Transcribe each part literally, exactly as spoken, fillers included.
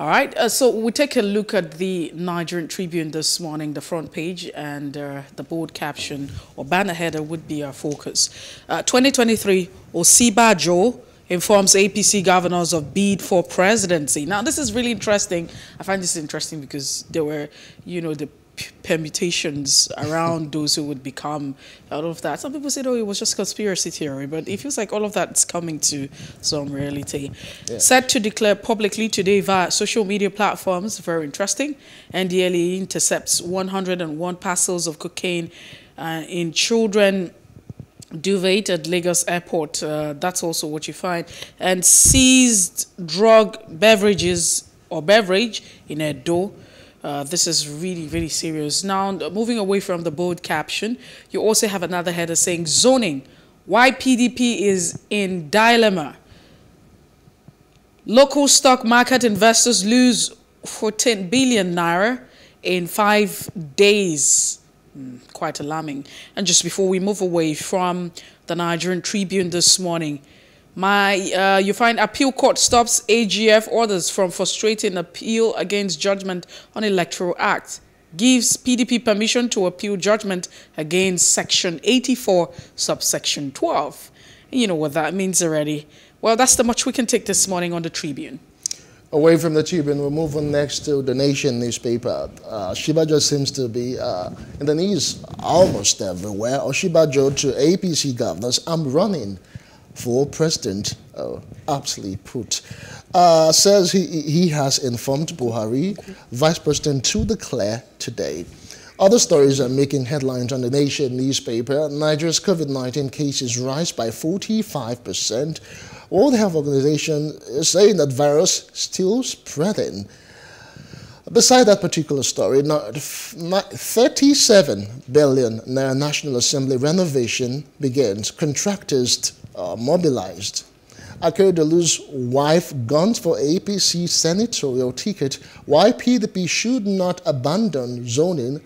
All right, uh, so we take a look at the Nigerian Tribune this morning, the front page, and uh, the bold caption or banner header would be our focus. Uh, twenty twenty-three, Osinbajo informs A P C governors of bid for presidency. Now, this is really interesting. I find this interesting because there were, you know, the permutations around those who would become out of that. Some people said, oh, it was just conspiracy theory, but it feels like all of that's coming to some reality. Yeah. Set to declare publicly today via social media platforms, very interesting. N D L E A intercepts one hundred and one parcels of cocaine uh, in children duvet at Lagos Airport. Uh, that's also what you find. And seized drug beverages or beverage in Edo. Uh, this is really, really serious. Now, moving away from the bold caption, you also have another header saying zoning, why P D P is in dilemma. Local stock market investors lose fourteen billion naira in five days. Mm, quite alarming. And just before we move away from the Nigerian Tribune this morning, My, uh, you find appeal court stops A G F orders from frustrating appeal against judgment on electoral act. Gives P D P permission to appeal judgment against section eighty-four, subsection twelve. You know what that means already. Well, that's the much we can take this morning on the Tribune. Away from the Tribune, we'll move on next to the Nation newspaper. Uh, Osinbajo seems to be uh, in the news almost everywhere. Osinbajo to A P C governors, I'm running for president, oh, absolutely put, uh, says he, he has informed Buhari, vice president, to declare today. Other stories are making headlines on the Nation newspaper. Nigeria's COVID nineteen cases rise by forty-five percent. World Health Organization is saying that virus still spreading. Beside that particular story, thirty-seven billion National Assembly renovation begins. Contractors Uh, mobilized. Akeredolu's wife guns for A P C senatorial ticket. Why P D P should not abandon zoning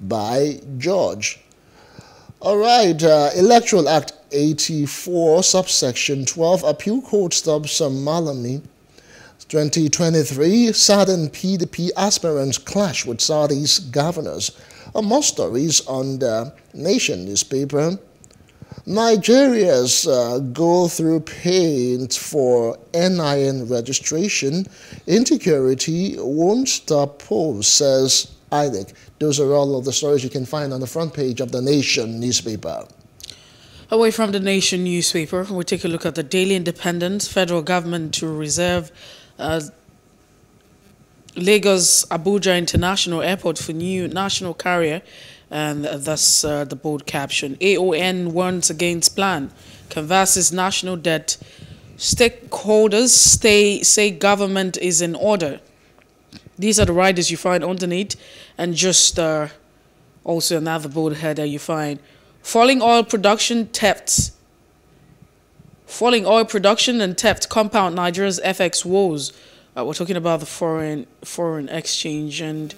by George. All right, uh, Electoral Act eighty-four, subsection twelve, appeal court stops Malami. twenty twenty-three, sudden P D P aspirants clash with Saudi's governors. Uh, more stories on the Nation newspaper. Nigerians uh, go through pain for N I N registration. Insecurity won't stop, Paul says I N E C. Those are all of the stories you can find on the front page of the Nation newspaper. Away from the Nation newspaper, we take a look at the Daily Independent. Federal government to reserve uh, Lagos Abuja International Airport for new national carrier. And that's uh, the bold caption. A O N warns against plan. Converses national debt. Stakeholders stay, say government is in order. These are the riders you find underneath. And just uh, also another bold header you find. Falling oil production thefts. Falling oil production and theft compound Nigeria's F X woes. Uh, we're talking about the foreign, foreign exchange and...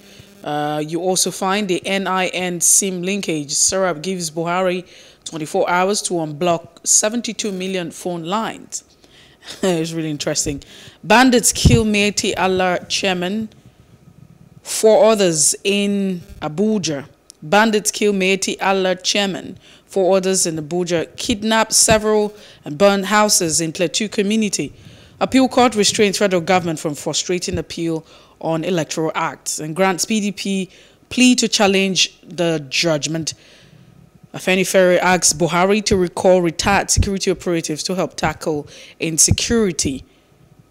Uh, you also find the N I N SIM linkage. Serap gives Buhari twenty-four hours to unblock seventy-two million phone lines. It's really interesting. Bandits kill Miyetti Allah chairman, four others in Abuja. Bandits kill Miyetti Allah chairman, four others in Abuja. Kidnap several and burn houses in Plateau community. Appeal court restrains federal government from frustrating appeal on electoral acts and grants P D P plea to challenge the judgment. Afenifere asks Buhari to recall retired security operatives to help tackle insecurity.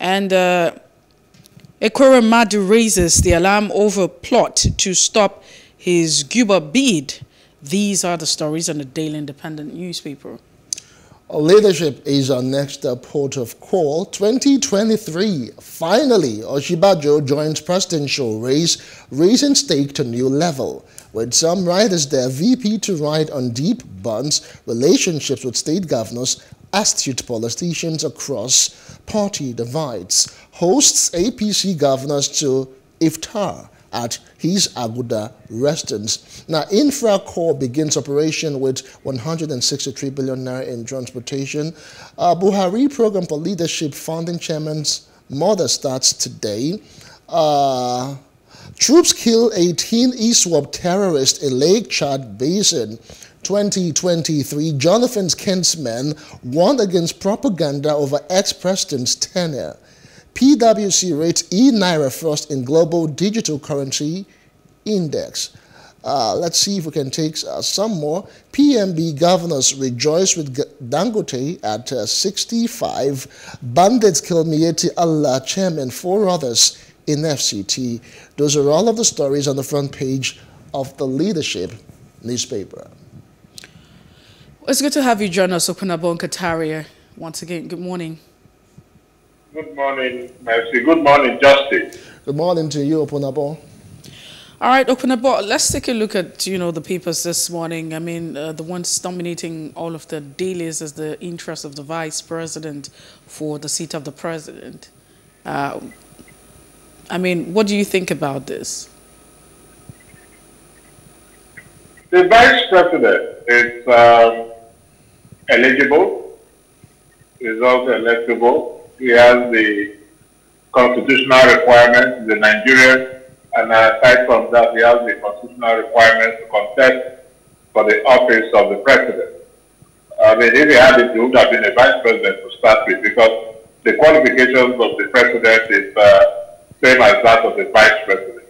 And uh, Ekweremadu raises the alarm over plot to stop his Guba bid. These are the stories on the Daily Independent newspaper. Leadership is our next uh, port of call. twenty twenty-three, finally, Osinbajo joins presidential race, raising stake to new level. With some riders there, V P to ride on deep bonds, relationships with state governors, astute politicians across party divides, hosts A P C governors to iftar at his Abuja residence. Now, InfraCo begins operation with one hundred sixty-three billion naira in transportation. Uh, Buhari program for leadership funding chairman's mother starts today. Uh, troops kill eighteen E SWAP terrorists in Lake Chad Basin. twenty twenty-three, Jonathan's kinsmen warned against propaganda over ex-president's tenure. P W C rates e naira first in global digital currency index. Uh, let's see if we can take uh, some more. P M B governors rejoice with G Dangote at uh, sixty-five. Bandits kill Miyetti Allah, chairman, four others in F C T. Those are all of the stories on the front page of the Leadership newspaper. It's good to have you join us, Opunabo Inko-Tariah. Once again, good morning. Good morning, Mercy. Good morning, Justin. Good morning to you, Opunabo. All right, Opunabo, let's take a look at, you know, the papers this morning. I mean, uh, the ones dominating all of the dailies is the interest of the vice president for the seat of the president. Uh, I mean, what do you think about this? The vice president is um, eligible, is also electable. He has the constitutional requirements, the Nigerian, and aside from that, he has the constitutional requirements to contest for the office of the president. I mean, if he had it, he would have been a vice president to start with, because the qualifications of the president is uh, same as that of the vice president.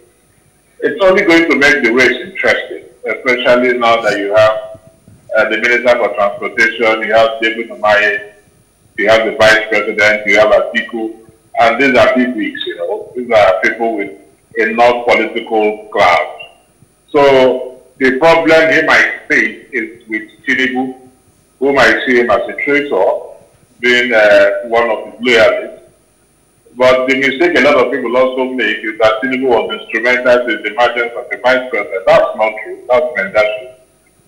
It's only going to make the race interesting, especially now that you have uh, the Minister for Transportation, you have David Umaye, you have the vice president, you have Atiku, and these are big wigs, you know. These are people with enough political clout. So the problem he might face is with Tinubu, whom I see him as a traitor, being uh, one of his loyalists. But the mistake a lot of people also make is that Tinubu was instrumental to the emergence of the vice president. That's not true. That's mandatory.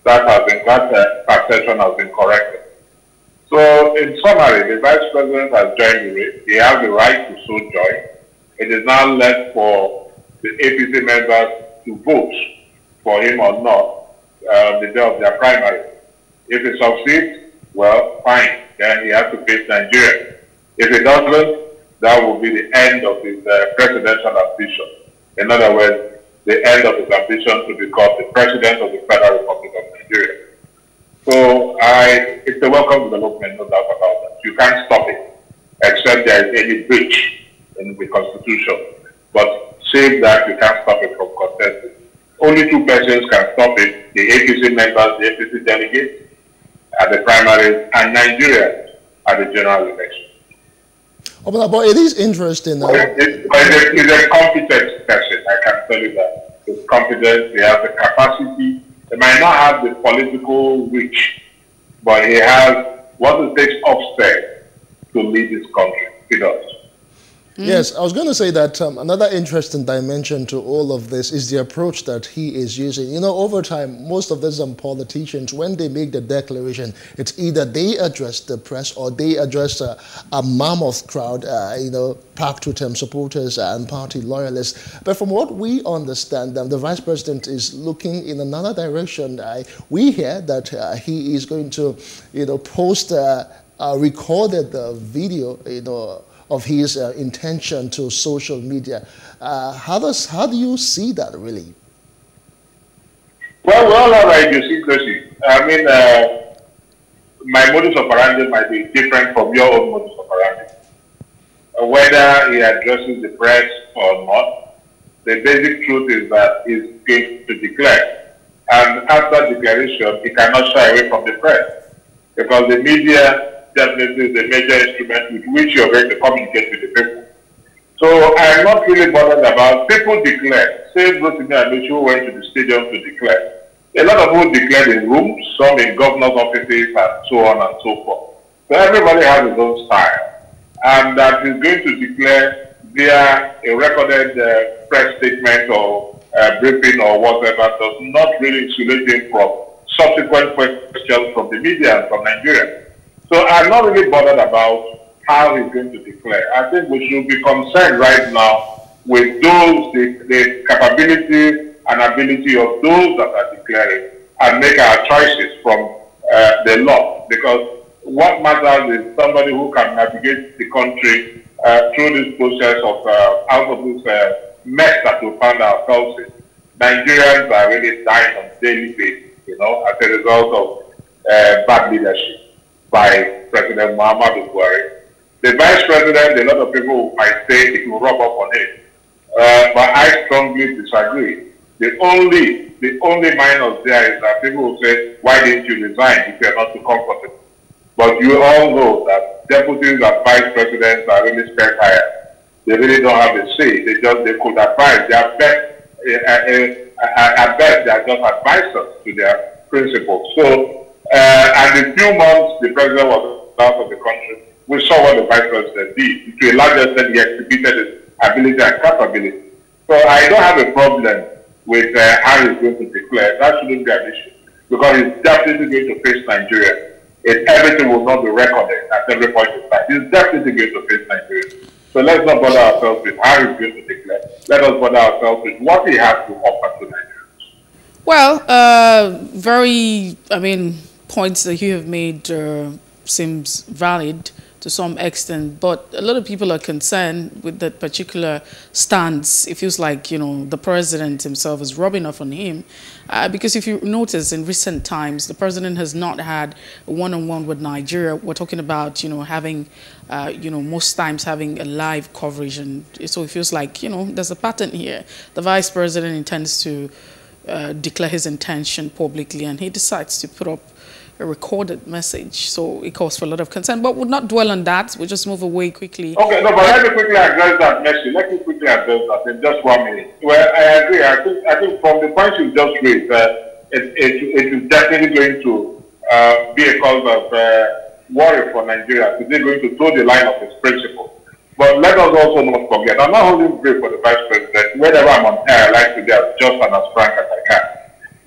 That has been, that uh, perception has been corrected. So, in summary, the Vice President has joined the race. He has the right to so join. It is now left for the A P C members to vote for him or not uh, the day of their primary. If he succeeds, well, fine. Then he has to face Nigeria. If he doesn't, that will be the end of his uh, presidential ambition. In other words, the end of his ambition to become the President of the Federal Republic of Nigeria. So I, it's a welcome development, no doubt about that. You can't stop it, except there is any breach in the Constitution. But save that, you can't stop it from contesting. Only two persons can stop it, the A P C members, the A P C delegates at the primaries, and Nigerians at the general election. Oh, but, but it is interesting. Though. It, it, it, it's a competent person, I can tell you that. It's competent, they have the capacity. He might not have the political reach, but he has what it takes upstairs to lead this country. He does. Mm. Yes, I was going to say that um, another interesting dimension to all of this is the approach that he is using. You know, over time, most of these um, politicians, when they make the declaration, it's either they address the press or they address uh, a mammoth crowd, uh, you know, packed with um, supporters and party loyalists. But from what we understand, um, the vice president is looking in another direction. I, we hear that uh, he is going to, you know, post a uh, uh, recorded uh, video, you know, of his uh, intention to social media. Uh, how does, how do you see that, really? Well, we all have idiosyncrasy. I mean, uh, my modus operandi might be different from your own modus operandi. Uh, whether he addresses the press or not, the basic truth is that he's going to declare. And after declaration, he cannot shy away from the press, because the media definitely is a major instrument with which you're going to communicate with the people. So I'm not really bothered about people declare. Say, Brother Amechu went to the stadium to declare. A lot of people declared in rooms, some in governor's offices, and so on and so forth. So everybody has his own style. And that is going to declare via a recorded uh, press statement or uh, briefing or whatever does not really insulate him from subsequent questions from the media and from Nigeria. So I'm not really bothered about how he's going to declare. I think we should be concerned right now with those, the, the capability and ability of those that are declaring, and make our choices from uh, the law. Because what matters is somebody who can navigate the country uh, through this process of uh, out of this uh, mess that we found ourselves in. Nigerians are really dying on a daily basis, you know, as a result of uh, bad leadership by President Muhammadu Buhari. The Vice President, a lot of people might say it will rub up on it, uh, but I strongly disagree. The only, the only minus there is that people will say, why didn't you resign if you are not too comfortable? But you all know that deputies and vice presidents are really spent higher. They really don't have a say. They just, they could advise. They are best, at best, they are just advisors to their principals. So, uh, and in few months, the president was out of the country. We saw what the vice president did. To a large extent, he exhibited his ability and capability. So I don't have a problem with uh, how he's going to declare. That shouldn't be an issue, because he's definitely going to face Nigeria. If everything will not be recorded at every point in time, he's definitely going to face Nigeria. So let's not bother ourselves with how he's going to declare. Let us bother ourselves with what he has to offer to Nigerians. Well, uh, very, I mean, points that you have made uh, seems valid to some extent, but a lot of people are concerned with that particular stance. It feels like, you know, the president himself is rubbing off on him, uh, because if you notice in recent times, the president has not had a one-on-one with Nigeria. We're talking about, you know, having, uh, you know, most times having a live coverage, and so it feels like, you know, there's a pattern here. The vice president intends to uh, declare his intention publicly, and he decides to put up a recorded message, so it calls for a lot of concern. But we'll not dwell on that. We'll just move away quickly. Okay, no, but let me quickly address that message. Let me quickly address that in just one minute. Well, I agree. I think, I think from the point you just raised, uh, it, it, it is definitely going to uh, be a cause of uh, worry for Nigeria. Is it going to toe the line of its principles? But let us also not forget, I'm not holding brief for the vice president. Whenever I'm on air, I like to be as just and as frank as I can.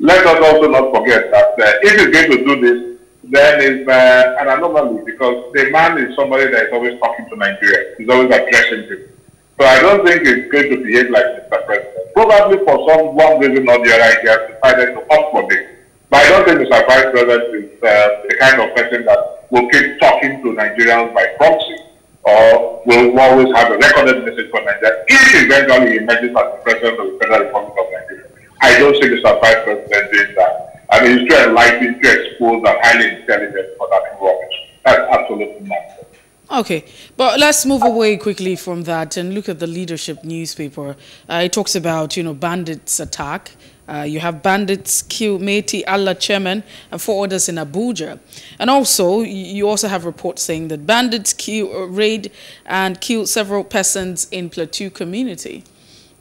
Let us also not forget that uh, if he's going to do this, then it's uh, an anomaly, because the man is somebody that is always talking to Nigeria. He's always addressing people. So I don't think it's going to behave like Mister President. Probably for some one reason or the other, he has decided to opt for this. But I don't think Mister Vice President is uh, the kind of person that will keep talking to Nigerians by proxy, or will always have a recorded message for Nigeria, if eventually he emerges as the President of the Federal Republic of Nigeria. I don't see the vice president doing that. I mean, he's too enlightened, too exposed, and highly intelligent for that rubbish. That's absolutely nonsense. Okay, but let's move away quickly from that and look at the Leadership newspaper. Uh, it talks about, you know, bandits attack. Uh, you have bandits kill Miyetti Allah chairman and four others in Abuja. And also, you also have reports saying that bandits kill, uh, raid and kill several persons in Plateau community.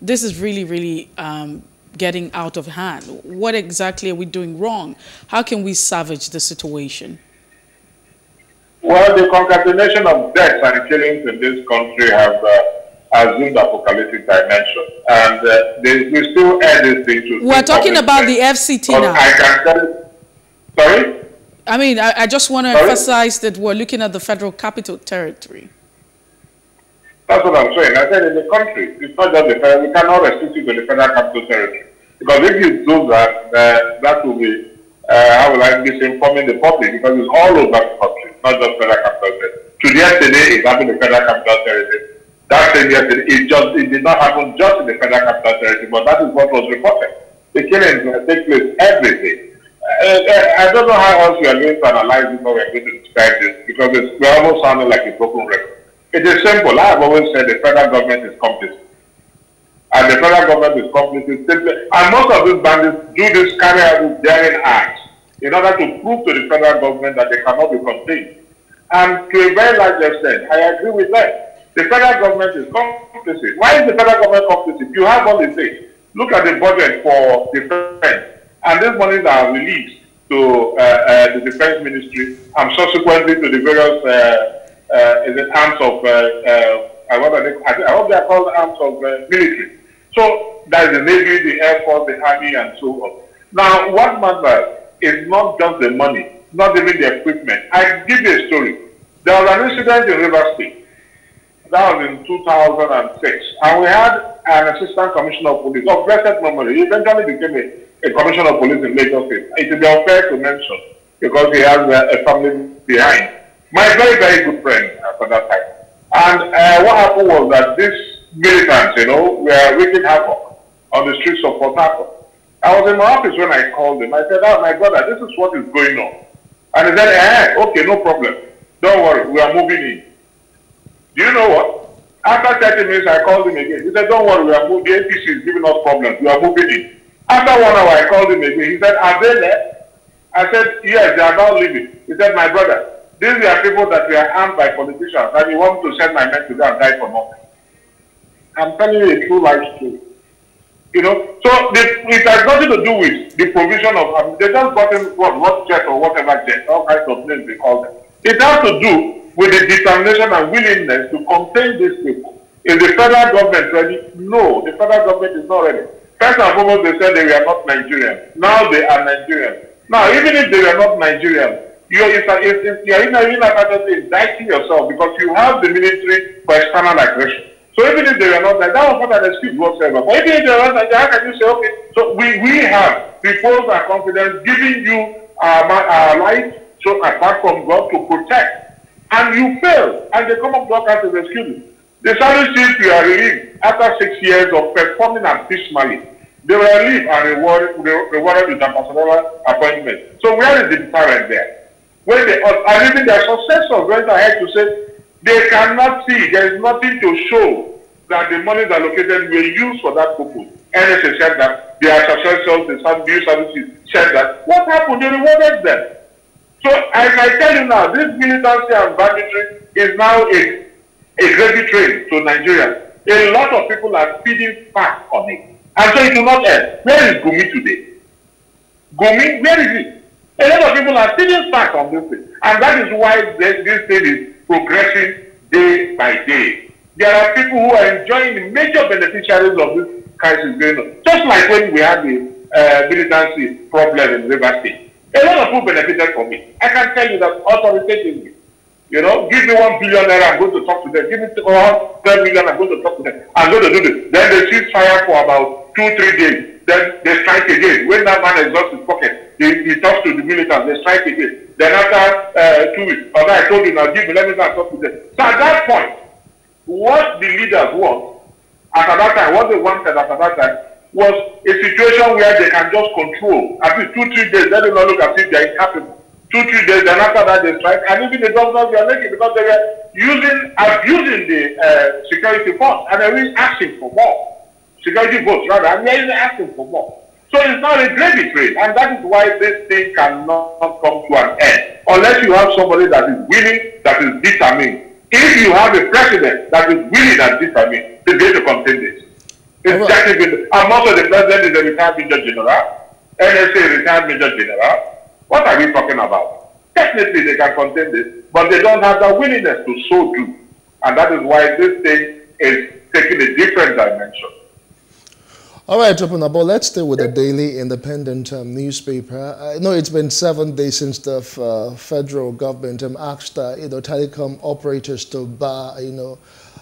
This is really, really... Um, getting out of hand. What exactly are we doing wrong? How can we salvage the situation? Well, the concatenation of deaths and killings in this country have uh, assumed apocalyptic dimension, and uh, they, we still add this thing to. We're talking about the F C T now. I can tell you, sorry? I mean, I, I just want to emphasize that we're looking at the Federal Capital Territory. That's what I'm saying. I said in the country, it's not just the federal. We cannot restrict it to the Federal Capital Territory, because if you do that, uh, that will be, uh, how will I misinforming the public, because it's all over the country, not just Federal Capital Territory. Today, yesterday, it's happened in the Federal Capital Territory. That same yesterday, it just it did not happen just in the Federal Capital Territory, but that is what was reported. The killings uh, take place every day. Uh, uh, I don't know how else we are going to analyze before we are going to describe this, because it's, we're almost sounding like a broken record. It is simple. I have always said the federal government is complicit. And the federal government is complicit simply. And most of these bandits do this, carry out with daring acts in order to prove to the federal government that they cannot be contained. And to a very large extent, I agree with that. The federal government is complicit. Why is the federal government complicit? You have all the things. Look at the budget for defense. And these monies are released to uh, uh, the defense ministry and subsequently to the various... Uh, Uh, in the arms of, uh, uh, I, what are they, I, think, I hope they are called arms of uh, military. So that is the Navy, the Air Force, the Army, and so on. Now, what matters is not just the money, not even the equipment. I give you a story. There was an incident in Rivers State. That was in two thousand six. And we had an assistant commissioner of police, of blessed memory. He eventually became a, a commissioner of police in Lagos State. It would be unfair to mention, because he has uh, a family behind. My very, very good friend uh, for that time. And uh, what happened was that this militants, you know, were wreaking havoc on the streets of Port Harcourt. I was in my office when I called him. I said, oh my brother, this is what is going on. And he said, eh, okay, no problem. Don't worry, we are moving in. Do you know what? After thirty minutes, I called him again. He said, don't worry, we are moving. The A P C is giving us problems. We are moving in. After one hour, I called him again. He said, are they there? I said, yes, they are now leaving. He said, my brother, these are people that were harmed by politicians, and you want to send my men to go and die for nothing. I'm telling you a true life story. You know, so this, it has nothing to do with the provision of, I mean, they just got in what, what jet or whatever jet, all kinds of names they call them. It has to do with the determination and willingness to contain these people. Is the federal government ready? No, the federal government is not ready. First and foremost, they said they were not Nigerians. Now they are Nigerians. Now, even if they were not Nigerians, you are in a unit indicting yourself because you have the military for external aggression. So even if they were not like that, was not an excuse whatsoever. But even if they were not like that, how can you say, okay, so we, we have reposed our confidence, giving you our, our life, so apart from God, to protect. And you fail, and they come and block us as an excuse. The service chiefs were relieved after six years of performing abysmally. They were relieved and rewarded, rewarded with a personal appointment. So where is the deterrent there? When they are even their successors went ahead to say they cannot see, there is nothing to show that the monies allocated were used for that purpose. N S A said that, their successors, the service services said that. What happened? They rewarded them. So as I tell you now, this militancy and banditry is now a, a gravy train to Nigeria. A lot of people are feeding back on it. And so it will not end. Where is Gumi today? Gumi, where is it? A lot of people are still back on this thing. And that is why this, this thing is progressing day by day. There are people who are enjoying the major beneficiaries of this crisis going on. Just like when we had the uh, militancy problem in Rivers State. A lot of people benefited from it. I can tell you that authoritatively. You know, give me one billion naira, I'm going to talk to them. Give me ten million, I'm going to talk to them. I'm going to do this. Then they cease fire for about two, three days. Then they strike again. When that man exhausts his pocket, He, he talks to the militants, they strike again. Then after uh, two weeks, although I told you now, give me, let me go and talk to them. So at that point, what the leaders want, at that time, what they wanted at that time, was a situation where they can just control. At least two, three days, let them not look as if they are incapable. Two, three days, then after that they strike, and even the governors they are making, because they were using, abusing the uh, security force, and they were asking for more. Security votes, rather, and they were asking for more. So it's not a gravy train, and that is why this thing cannot come to an end, unless you have somebody that is willing, that is determined. If you have a president that is willing and determined, it's going to contain this. It's exactly good. And most of the president is a retired Major General, N S A retired Major General. What are we talking about? Technically, they can contain this, but they don't have the willingness to so do. And that is why this thing is taking a different dimension. All right, Opunabo, let's stay with the Daily Independent um, newspaper. I know it's been seven days since the uh, federal government um, asked uh, you know, telecom operators to buy, you know,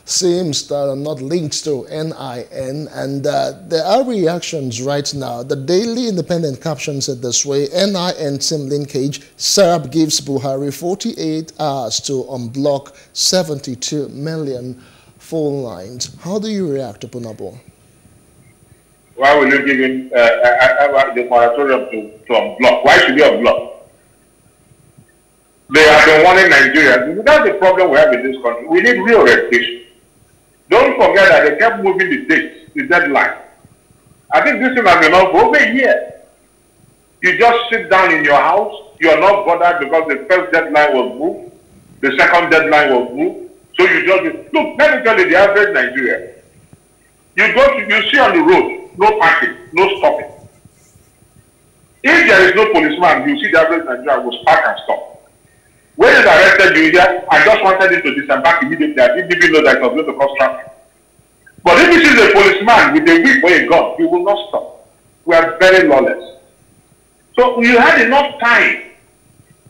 SIMs that are not linked to N I N, and uh, there are reactions right now. The Daily Independent captions it this way: N I N SIM linkage, Serap gives Buhari forty-eight hours to unblock seventy-two million phone lines. How do you react, Opunabo? Why will you give him uh, uh, uh, the moratorium to, to unblock? Why should he unblock? They have been warning Nigerians. That's the problem we have in this country. We need real regulation. Don't forget that they kept moving the dates, the deadline. I think this thing has been on for over a year. You just sit down in your house. You are not bothered because the first deadline was moved. The second deadline was moved. So you just... Look, let me tell you the average Nigerian. You go to, you see on the road, no parking, no stopping. If there is no policeman, you see the average Nigerian will park and stop. When he's arrested, you hear, I just wanted him to disembark immediately. I didn't even know that it was going to cause traffic. But if he sees a policeman with a whip or a gun, he will not stop. We are very lawless. So you had enough time.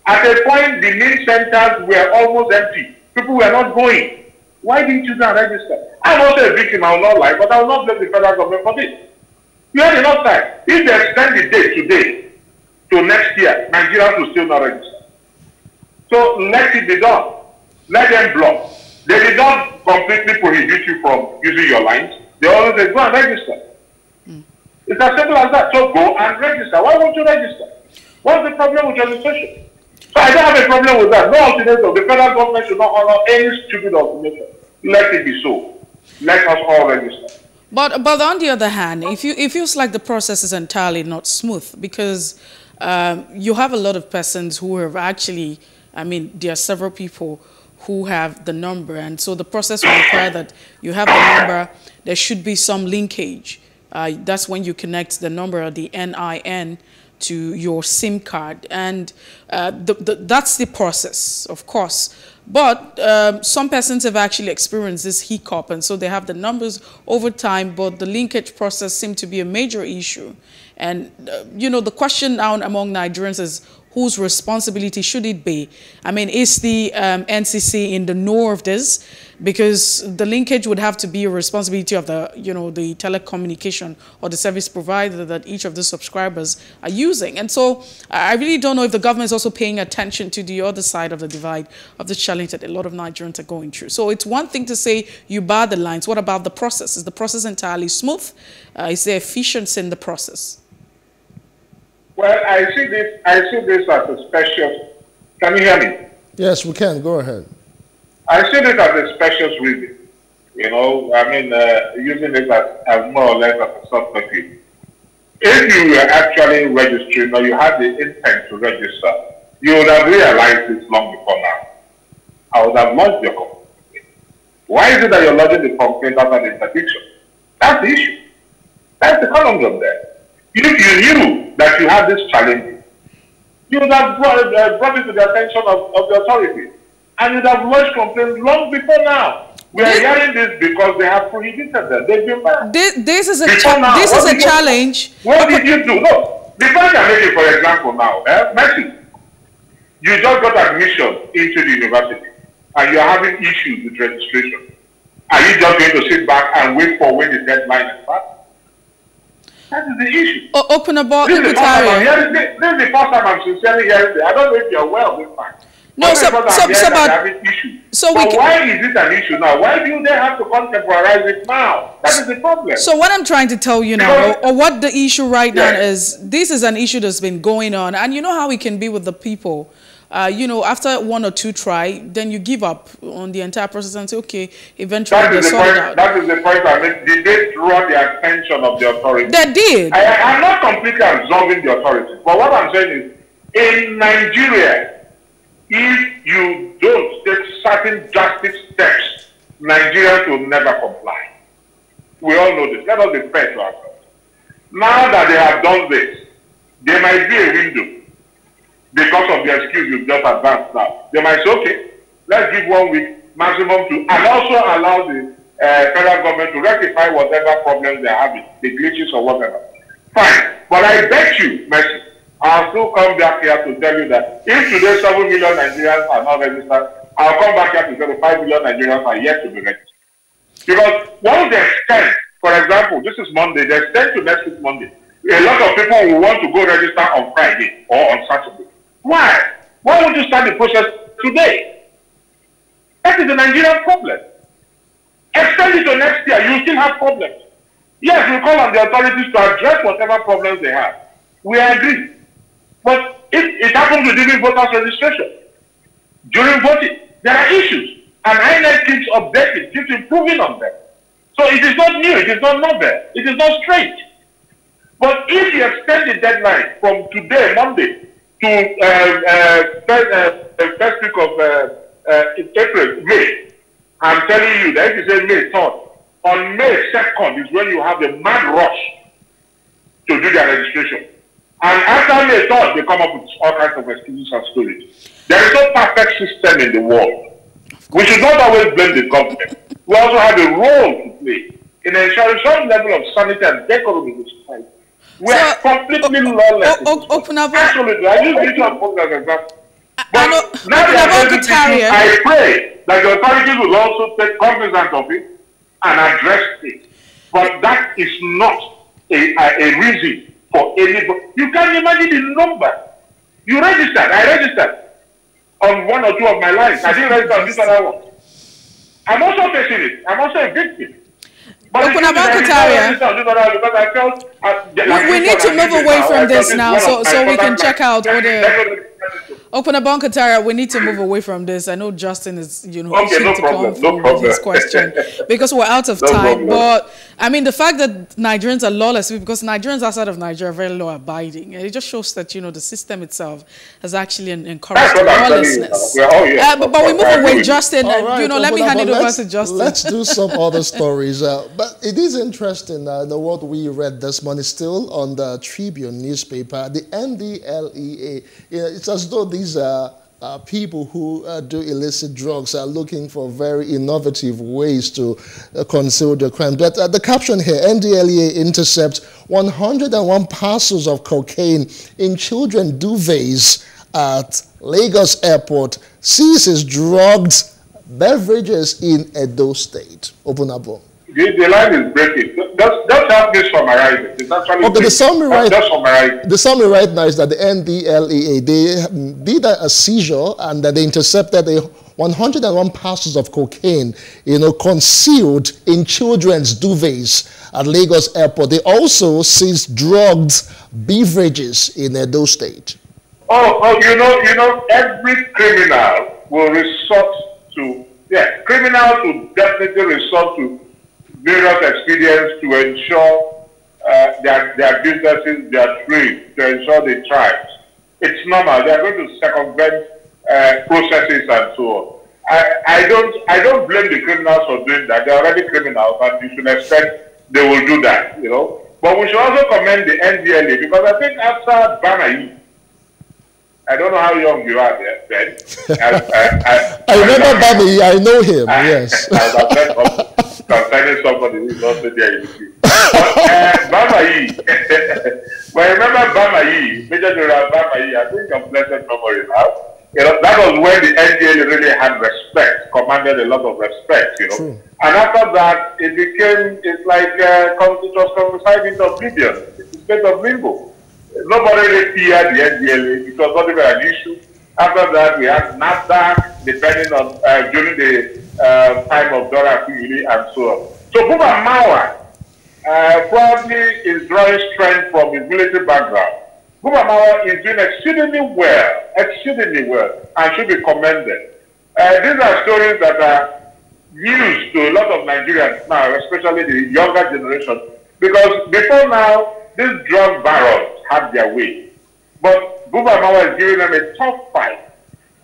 At a point, the main centers were almost empty. People were not going. Why didn't you go and register? I'm also a victim, I will not lie, but I will not blame the federal government for this. You had enough time. If they extend the date today to next year, Nigerians will still not register. So let it be done. Let them block. They did not completely prohibit you from using your lines. They always say, go and register. Mm. It's as simple as that. So go and register. Why won't you register? What's the problem with registration? So I don't have a problem with that. No ultimatum. The federal government should not honor any stupid ultimatum. Let it be so. Let us all register. But, but on the other hand, if you, it feels like the process is entirely not smooth, because um, you have a lot of persons who have actually, I mean, there are several people who have the number, and so the process will require that you have the number, there should be some linkage. Uh, that's when you connect the number or the N I N to your SIM card, and uh, the, the, that's the process, of course. But um, some persons have actually experienced this hiccup, and so they have the numbers over time, but the linkage process seemed to be a major issue. And, uh, you know, the question now among Nigerians is, whose responsibility should it be? I mean, is the um, N C C in the know of this? Because the linkage would have to be a responsibility of the, you know, the telecommunication or the service provider that each of the subscribers are using. And so I really don't know if the government is also paying attention to the other side of the divide, of the challenge that a lot of Nigerians are going through. So it's one thing to say you bar the lines. What about the process? Is the process entirely smooth? Uh, is there efficiency in the process? Well, I see this. I see this as a special. Can you hear me? Yes, we can. Go ahead. I see this as a special reason. You know, I mean, uh, using it as, as more or less as a substitute. If you were actually registering, or you had the intent to register, you would have realized this long before now. I would have lodged your complaint. Why is it that you're lodging the complaint as an interdiction? That's the issue. That's the conundrum there. If you knew that you had this challenge, you would have brought, uh, brought it to the attention of, of the authority, and you would have lodged complaints long before now. We are hearing this because they have prohibited them. They've been banned. This, this is a, cha now, this is a challenge. You, what okay. did you do? No. The point I'm making, for example, now, eh, Mercy, you just got admission into the university, and you are having issues with registration. Are you just going to sit back and wait for when the deadline is passed? That is the issue. O open about this, is this, this is the first time I'm sincerely hearing it. I don't know if you're well with that. No, so, so, so, about, so we can, why is it an issue now? Why do they have to contemporize it now? That is the problem. So what I'm trying to tell you now, because, or, or what the issue right yes. now is, this is an issue that's been going on. And you know how it can be with the people. Uh, you know, after one or two try, then you give up on the entire process and say, okay, eventually they sort it out. That is the point I mean. Did they draw the attention of the authority? They did. I, I'm not completely absolving the authority. But what I'm saying is, in Nigeria, if you don't take certain drastic steps, Nigerians will never comply. We all know this. Let us be fair to ourselves. Now that they have done this, there might be a window. Because of the excuse you've just advanced now, they might say, okay, let's give one week maximum to, and also allow the uh, federal government to rectify whatever problems they're having, the glitches or whatever. Fine. But I bet you, Mercy, I'll still come back here to tell you that if today seven million Nigerians are not registered, I'll come back here to tell you five million Nigerians are yet to be registered. Because once they extend, for example, this is Monday, they extend to next week Monday, a lot of people will want to go register on Friday or on Saturday. Why? Why would you start the process today? That is the Nigerian problem. Extend it to next year, you still have problems. Yes, we call on the authorities to address whatever problems they have. We agree. But it, it happens with during voters' registration. During voting, there are issues. And I N E C keeps updating, keeps improving on them. So it is not new, it is not novel, it is not straight. But if you extend the deadline from today, Monday, to uh, uh, uh, first week of uh, uh, April, May. I'm telling you that if you say May third, on May second is when you have the mad rush to do their registration. And after May third, they come up with all kinds of excuses and stories. There is no perfect system in the world. We should not always blame the government. We also have a role to play in ensuring some level of sanity and decorum in the society. We so, are completely lawless. Absolutely. I use this one as an example. But now I pray that the authorities will also take cognizance of it and address it. But that is not a, a, a reason for anybody. You can imagine the number. You registered. I registered on one or two of my lines. I didn't register on this other one. I'm also facing it. I'm also a victim. But we, we need to move away now. from this now, so so we can check out all the. Opunabo Inko-Tariah, we need to move away from this. I know Justin is, you know, okay, no to problem, come no with his question because we're out of no time. Problem. But I mean, the fact that Nigerians are lawless, because Nigerians outside of Nigeria are very law-abiding, and it just shows that, you know, the system itself has actually encouraged lawlessness. You know. Oh, yeah. uh, but, but we move away, Justin. Right, uh, you know, let me hand it over to Justin. Let's do some other stories. Uh, but it is interesting. Uh, the word we read this morning, still on the Tribune newspaper, the N D L E A. You know, it's as though these are uh, people who uh, do illicit drugs are looking for very innovative ways to uh, conceal the crime. But uh, the caption here, N D L E A intercepts one hundred and one parcels of cocaine in children duvets at Lagos Airport, seizes drugged beverages in Edo State. Opunabo. The, the line is breaking. That's, that's how this summarizes. It's actually okay, the, summary right, summarizes. the summary right now is that the N D L E A, they did a, a seizure and that they intercepted a one hundred and one parcels of cocaine, you know, concealed in children's duvets at Lagos Airport. They also seized drugged beverages in Edo State. Oh, oh, you know, you know, every criminal will resort to, yeah, criminals will definitely resort to various expedients to ensure uh, that their businesses, their trade, to ensure they thrive. It's normal. They are going to circumvent uh, processes and so on. I, I don't, I don't blame the criminals for doing that. They are already criminals, and you should expect they will do that. You know. But we should also commend the N D L E A, because I think after Bamaiyi, I don't know how young you are there, Ben. I, I, I, I remember Bamaiyi. I know him. I, yes. I concerning somebody who's also there in the queue. But uh, Bamaiyi, well, remember Bamaiyi, Major General Bamaiyi, I think I'm pleasant memory now. You know, that was when the N D L E A really had respect, commanded a lot of respect, you know. True. And after that, it became, it's like, uh, it was consigned into oblivion. It's a state of limbo. Nobody really feared the N D L E A. It was not even an issue. After that, we had NAFDAC, depending on, uh, during the Uh, time of Dora Kuyuri and so on. So Buba Marwa uh, probably is drawing strength from his military background. Buba Marwa is doing exceedingly well, exceedingly well, and should be commended. Uh, these are stories that are used to a lot of Nigerians now, especially the younger generation, because before now, these drug barons had their way. But Buba Marwa is giving them a tough fight.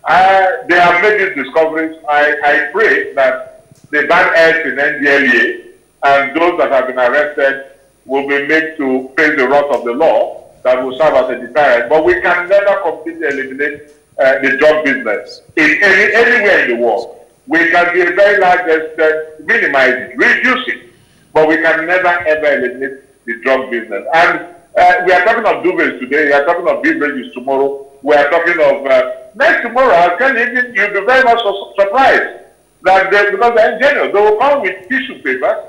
Uh, they have made these discoveries. I, I pray that the bad heads in N D L E A and those that have been arrested will be made to face the wrath of the law that will serve as a deterrent. But we can never completely eliminate uh, the drug business in any, anywhere in the world. We can, to a very large extent, minimize it, reduce it, but we can never ever eliminate the drug business. And uh, we are talking of duvets today. We are talking of beverages tomorrow. We are talking of uh, next tomorrow. I can even you'll be very much surprised that they, because they're ingenious, they will come with tissue paper,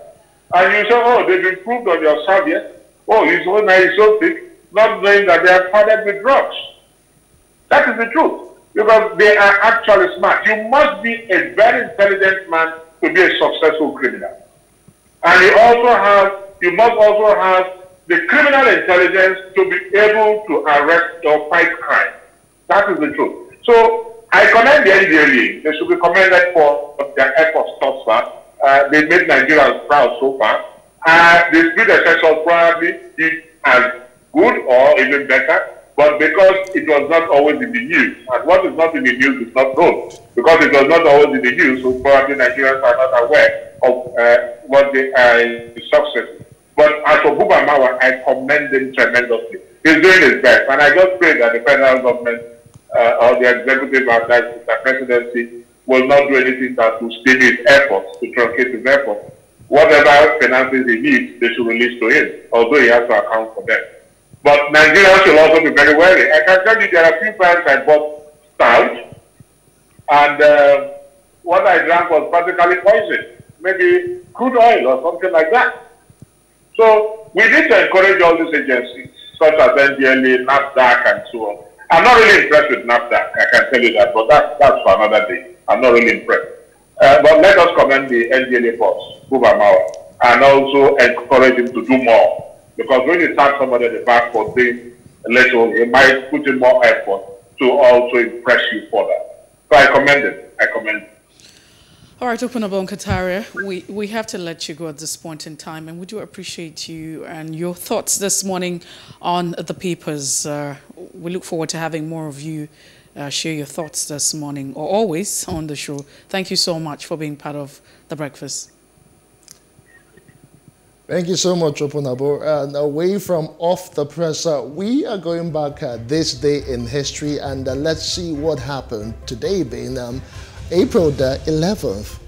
and you say, "Oh, they've improved on your serviette. Oh, he's so nice, so thick," not knowing that they are flooded with drugs. That is the truth, because they are actually smart. You must be a very intelligent man to be a successful criminal, and you also have, you must also have the criminal intelligence to be able to arrest or fight crime. That is the truth. So I commend the N D L E A. They should be commended for their efforts thus far. Uh, they made Nigerians proud so far. Uh, the predecessor probably did as good or even better, but because it was not always in the news, and what is not in the news is not known. Because it was not always in the news, so probably Nigerians are not aware of uh, what they are uh, success. But as for Buba Marwa, I commend him tremendously. He's doing his best, and I just pray that the federal government, Uh, or the executive and the presidency, will not do anything that will stem his efforts, to truncate his efforts. Whatever finances he needs, they should release to him, although he has to account for them. But Nigerians should also be very wary. I can tell you there are a few times I bought stout, and uh, what I drank was practically poison, maybe crude oil or something like that. So we need to encourage all these agencies, such as N D L E A, NAFDAC, and so on. I'm not really impressed with NAFDAC, I can tell you that, but that, that's for another day. I'm not really impressed. Uh, Uh, but let us commend the N D L E A boss, Buba Marwa, and also encourage him to do more. Because when you tap somebody at the back for doing a little, he might put in more effort to also impress you further. So I commend it. I commend it. All right, Opunabo Inko-Tariah, we, we have to let you go at this point in time, and we do appreciate you and your thoughts this morning on the papers. Uh, we look forward to having more of you uh, share your thoughts this morning, or always, on the show. Thank you so much for being part of The Breakfast. Thank you so much, Opunabo. And away from off the presser, we are going back uh, this day in history, and uh, let's see what happened today being um, April the eleventh.